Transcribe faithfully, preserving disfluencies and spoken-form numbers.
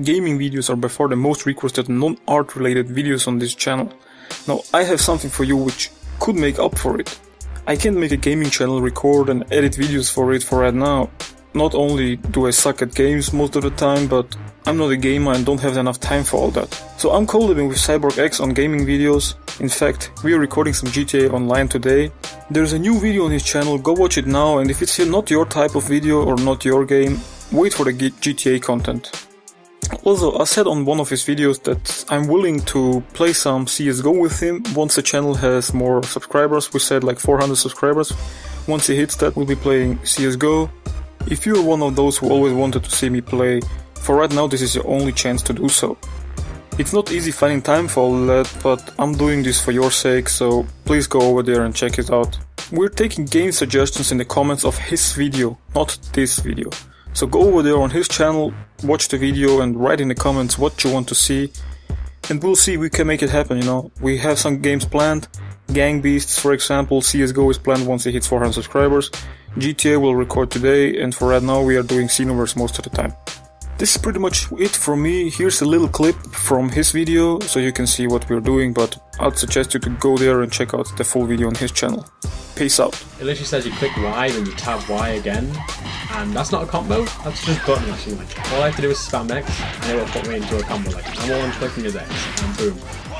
Gaming videos are by far the most requested non-art related videos on this channel. Now I have something for you which could make up for it. I can't make a gaming channel, record and edit videos for it for right now. Not only do I suck at games most of the time, but I'm not a gamer and don't have enough time for all that. So I'm collabing with CyborgX on gaming videos. In fact, we are recording some G T A Online today. There's a new video on his channel, go watch it now, and if it's not your type of video or not your game, wait for the G T A content. Also, I said on one of his videos that I'm willing to play some C S G O with him once the channel has more subscribers. We said like four hundred subscribers. Once he hits that, we'll be playing C S G O. If you're one of those who always wanted to see me play, for right now this is your only chance to do so. It's not easy finding time for all that, but I'm doing this for your sake, so please go over there and check it out. We're taking game suggestions in the comments of his video, not this video. So go over there on his channel, watch the video and write in the comments what you want to see. And we'll see, we can make it happen, you know. We have some games planned. Gang Beasts, for example, C S G O is planned once it hits four hundred subscribers. G T A will record today, and for right now we are doing Xenoverse most of the time. This is pretty much it from me. Here's a little clip from his video, so you can see what we're doing, but I'd suggest you to go there and check out the full video on his channel. Peace out. It literally says you click Y, then you tab Y again, and that's not a combo, that's just button actually. Like, all I have to do is spam X, and it will put me into a combo. Like, and all I'm clicking is X, and boom.